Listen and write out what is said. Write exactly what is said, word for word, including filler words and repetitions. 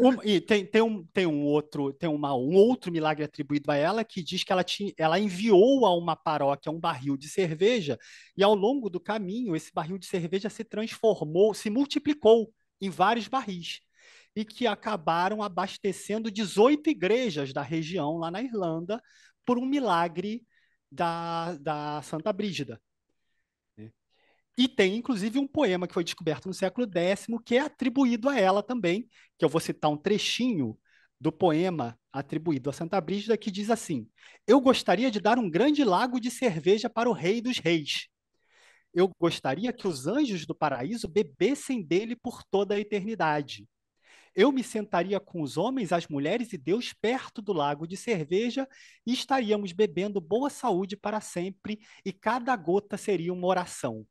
Um, e tem, tem, um, tem um outro, tem uma, um outro milagre atribuído a ela, que diz que ela, tinha, ela enviou a uma paróquia um barril de cerveja, e ao longo do caminho esse barril de cerveja se transformou, se multiplicou em vários barris, e que acabaram abastecendo dezoito igrejas da região lá na Irlanda por um milagre da, da Santa Brígida. E tem, inclusive, um poema que foi descoberto no século décimo, que é atribuído a ela também, que eu vou citar um trechinho do poema atribuído a Santa Brígida, que diz assim: eu gostaria de dar um grande lago de cerveja para o rei dos reis. Eu gostaria que os anjos do paraíso bebessem dele por toda a eternidade. Eu me sentaria com os homens, as mulheres e Deus perto do lago de cerveja e estaríamos bebendo boa saúde para sempre e cada gota seria uma oração.